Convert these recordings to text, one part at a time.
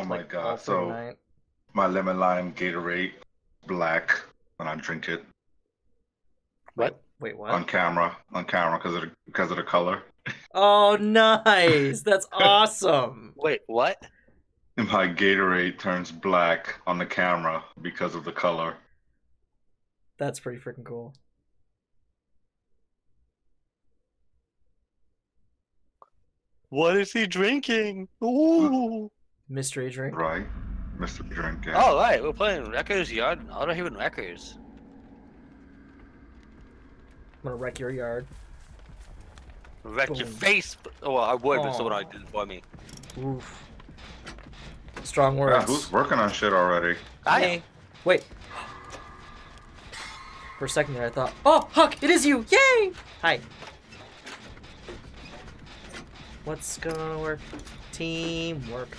Oh my god! So night. My lemon lime Gatorade, black, when I drink it. What? Wait, what? On camera, because of the color. Oh, nice! That's awesome. Wait, what? And my Gatorade turns black on the camera because of the color. That's pretty freaking cool. What is he drinking? Ooh. Mystery drink. Right. Mystery drink. Yeah. Oh, right. We're playing Wreckers Yard and Autohaven Wreckers. I'm gonna wreck your yard. Wreck Boom. Your face. Oh, well, I would, but someone else did it for me. Oof. Strong words. Yeah, who's working on shit already? I. Wait. For a second there, I thought, oh, Huck, it is you! Yay! Hi. What's gonna work? Teamwork.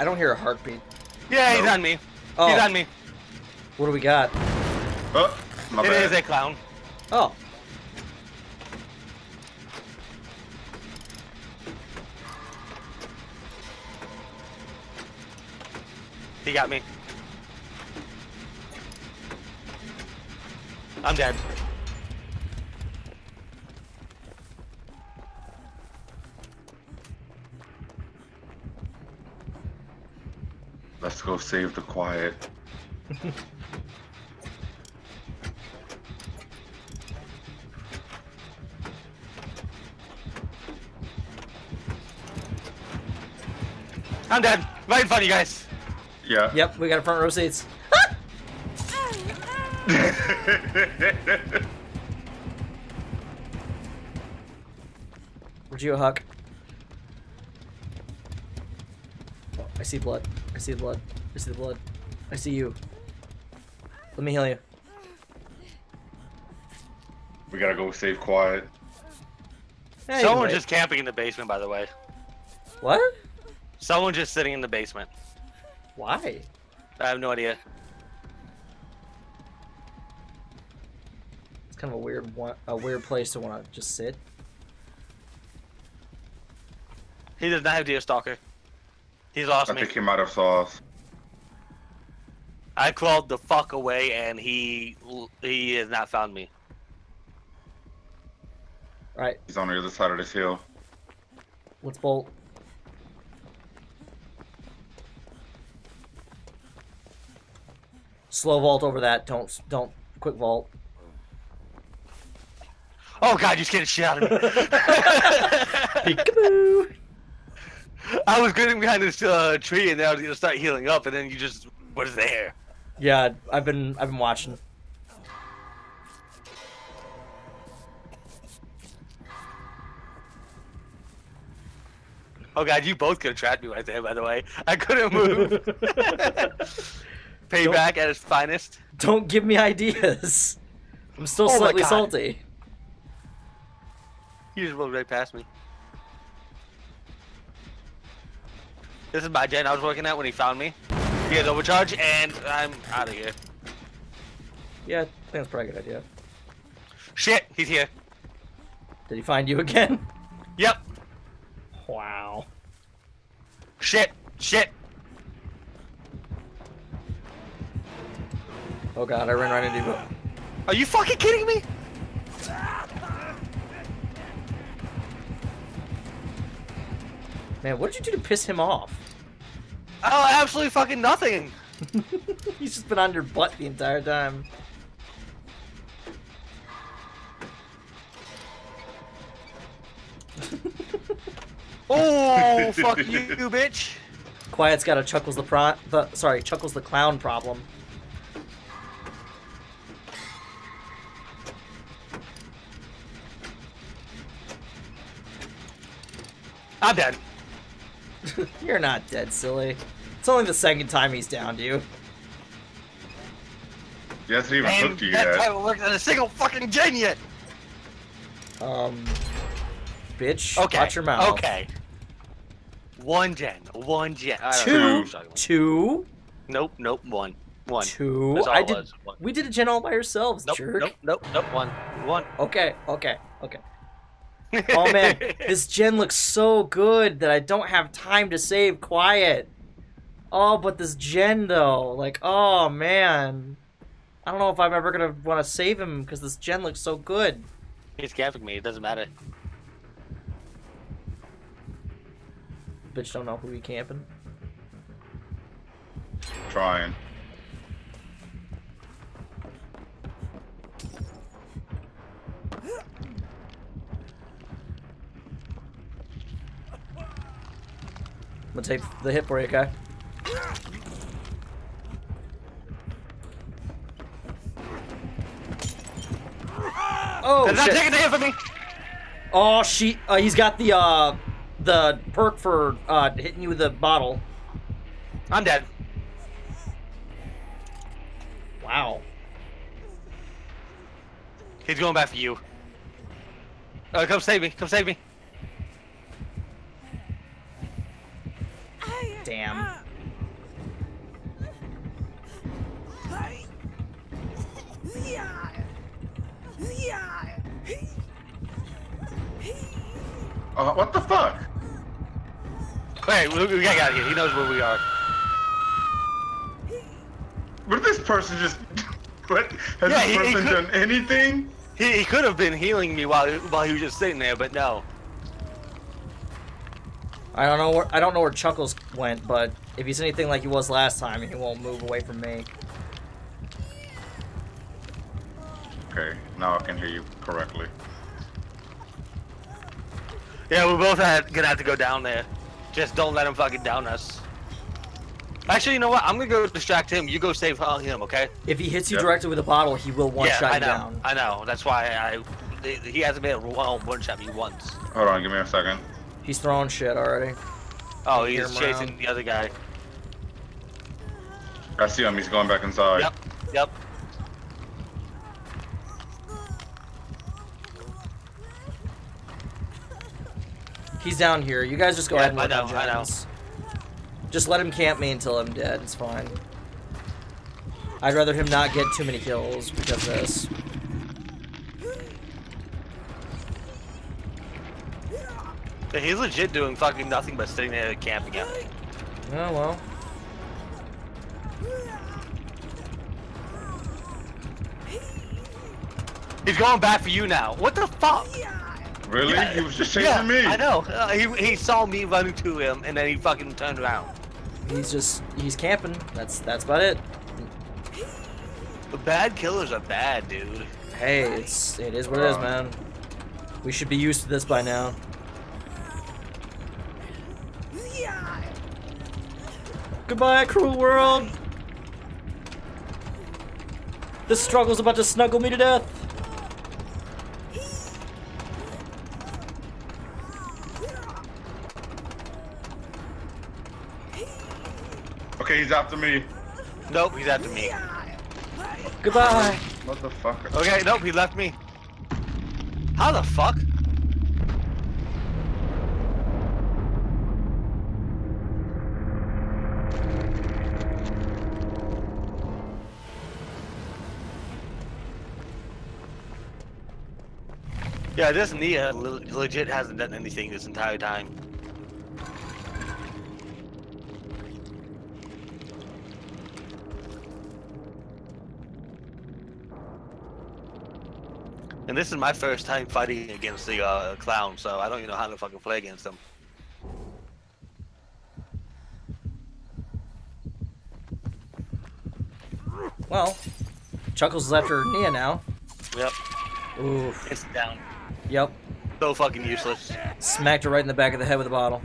I don't hear a heartbeat. Yeah, nope. He's on me. Oh. He's on me. What do we got? Oh, my bad. It is a clown. Oh. He got me. I'm dead. Let's go save the quiet. I'm dead. Right in front of you guys. Yeah. Yep, we got a front row seats. Where'd you, Huck? Oh, I see blood. I see the blood. I see the blood. I see you. Let me heal you. We gotta go save quiet. Hey, someone's just camping in the basement, by the way. What? Someone's just sitting in the basement. Why? I have no idea. It's kind of a weird place to want to just sit. He does not have Deerstalker. He's lost me. I think he might have saw us. I crawled the fuck away, and he has not found me. All right. He's on the other side of this hill. Let's bolt. Slow vault over that. Don't quick vault. Oh god, you scared the shit out of me. Peekaboo. I was getting behind this tree and then I was gonna start healing up, and then you just was there. Yeah, I've been watching. Oh god, you both could have trapped me right there. By the way, I couldn't move. Payback at its finest. Don't give me ideas. I'm still slightly salty. You just rolled right past me. This is my gen I was working at when he found me. He has overcharge, and I'm out of here. Yeah, I think that's probably a good idea. Shit, he's here. Did he find you again? Yep. Wow. Shit. Oh god, I ran right into you. Are you fucking kidding me? Man, what did you do to piss him off? Oh, absolutely fucking nothing. He's just been on your butt the entire time. Oh, fuck you, bitch. Quiet's got a Chuckles the Clown problem. I'm dead. You're not dead, silly. It's only the second time he's downed you. He hasn't even hooked you yet. I haven't worked on a single fucking gen yet. Bitch, watch your mouth. Okay. One gen. Two. Nope. One. Two. I did. One. We did a gen all by ourselves. Nope, jerk. Nope. One. Okay. Oh man, this gen looks so good that I don't have time to save. Quiet. Oh, but this gen though, like, oh man, I don't know if I'm ever gonna want to save him because this gen looks so good. He's camping me. It doesn't matter. Bitch, don't know who he camping. Trying. I'm gonna take the hit for you, guy. Oh, shit. Did not take a hit for me. Oh, she. He's got the perk for hitting you with the bottle. I'm dead. Wow. He's going back for you. Come save me! Come save me! Damn. What the fuck? Wait, we gotta get out of here. He knows where we are. Would this person just? What? Has this person done anything? He could have been healing me while he was just sitting there, but no. I don't know where Chuckles went, but if he's anything like he was last time, he won't move away from me. Okay, now I can hear you correctly. Yeah, we're both gonna have to go down there. Just don't let him fucking down us. Actually, you know what? I'm gonna go distract him. You go save him, okay? If he hits you directly with a bottle, he will one-shot you down. I know. That's why he hasn't been able to one-shot me once. Hold on, give me a second. He's throwing shit already. Oh, he's chasing the other guy. I see him. He's going back inside. Yep. He's down here. You guys just go ahead and let him Just let him camp me until I'm dead. It's fine. I'd rather him not get too many kills because of this. He's legit doing fucking nothing but sitting there camping out. Oh well. He's going back for you now. What the fuck? Really? Yeah. He was just chasing me. I know. He saw me running to him and then he fucking turned around. He's camping. That's about it. The bad killers are bad, dude. Hey, it is what it is, man. We should be used to this by now. Goodbye, cruel world! This struggle's about to snuggle me to death! Okay, he's after me. Nope, he's after me. Goodbye! Motherfucker. Okay, nope, he left me. How the fuck? Yeah, this Nia legit hasn't done anything this entire time. And this is my first time fighting against the clown, so I don't even know how to fucking play against him. Well, Chuckles is after Nia now. Yep. Oof. It's down. Yep. So fucking useless. Smacked her right in the back of the head with a bottle.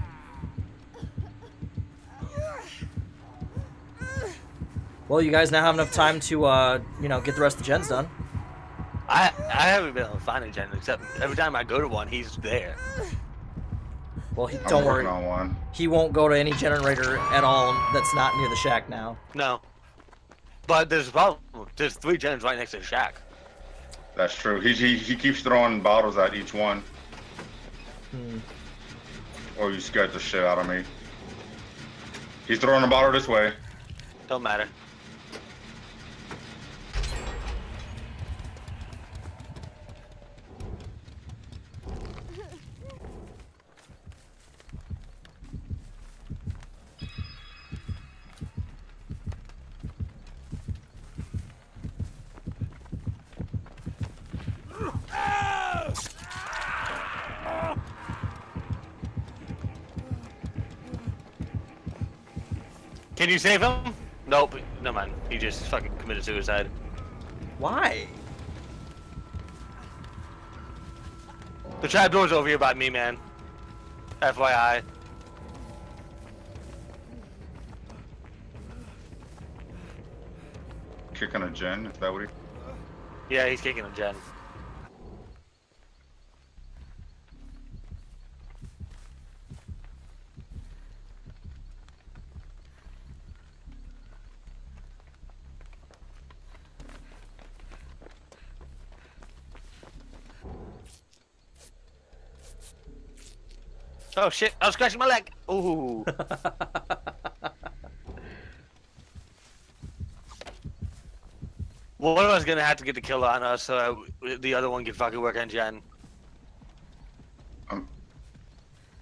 Well, you guys now have enough time to, you know, get the rest of the gens done. I haven't been able to find a gen, except every time I go to one, he's there. Well, don't worry. On one. He won't go to any generator at all that's not near the shack now. No. But there's a problem. There's 3 gens right next to the shack. That's true. He keeps throwing bottles at each one. Oh, you scared the shit out of me. He's throwing a bottle this way. Don't matter. Can you save him? Nope. No, man. He just fucking committed suicide. Why? The trapdoor's over here by me, man. FYI. Kicking a gen, is that what he... Yeah, he's kicking a gen. Oh shit, I was scratching my leg! Ooh! Well, one of us is gonna have to get the kill on us so the other one can fucking work on Jen. I'm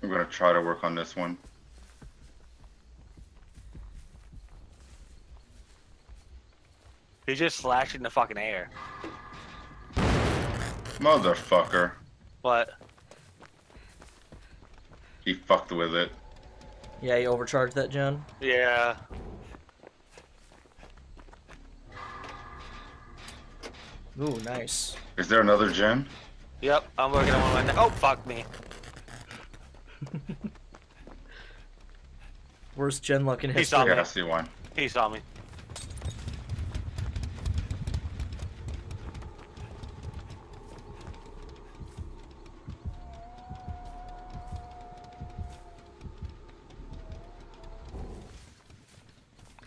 gonna try to work on this one. He just slashed in the fucking air. Motherfucker. What? He fucked with it. Yeah, he overcharged that John. Yeah. Ooh, nice. Is there another gen? Yep, I'm working on one right now. Oh, fuck me. Worst gen luck in history. He saw me. Yeah, I see one. He saw me.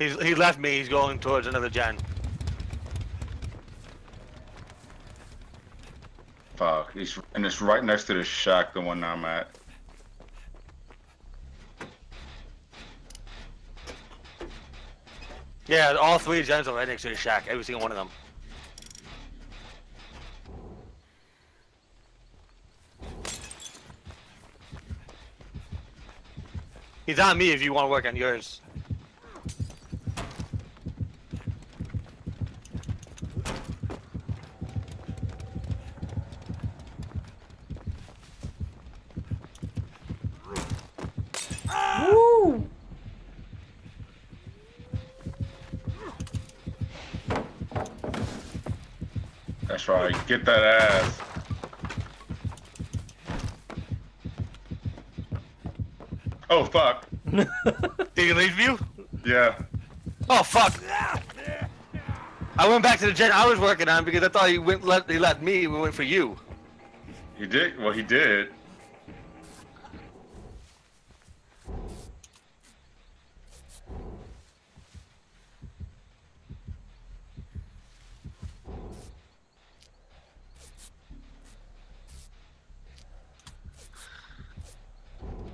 He left me, he's going towards another gen. Fuck, and it's right next to the shack, the one I'm at. Yeah, all three gens are right next to the shack, every single one of them. He's on me if you want to work on yours. That's right, get that ass. Oh, fuck. Did he leave you? Yeah. Oh, fuck. I went back to the gen I was working on because I thought he left me and went for you. He did? Well, he did.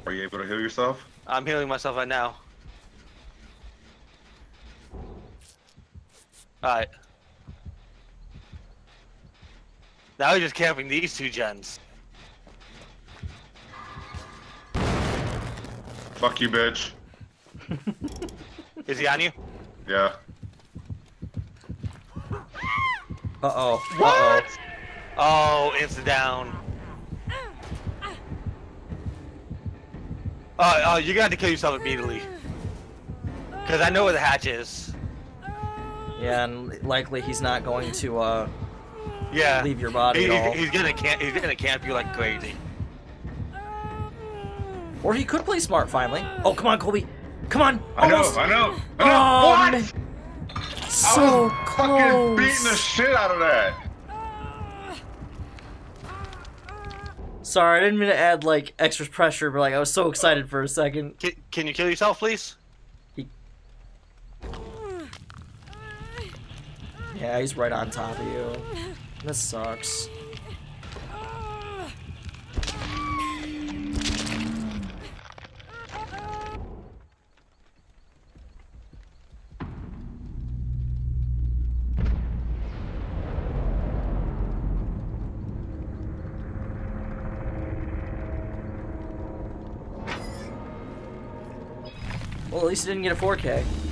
Are you able to heal yourself? I'm healing myself right now. Alright. Now we're just camping these two gens. Fuck you, bitch. Is he on you? Yeah. Uh-oh. What? Uh-oh. Oh, it's down. Oh, you're gonna have to kill yourself immediately. Cause I know where the hatch is. Yeah, and likely he's not going to yeah, leave your body at all. He's gonna camp you like crazy. Or he could play smart finally. Oh, come on, Colby. Come on. I know. What? So I was fucking beating the shit out of that. Sorry, I didn't mean to add, like, extra pressure, but, like, I was so excited for a second. Can you kill yourself, please? Yeah, he's right on top of you. This sucks. Well, at least it didn't get a 4K.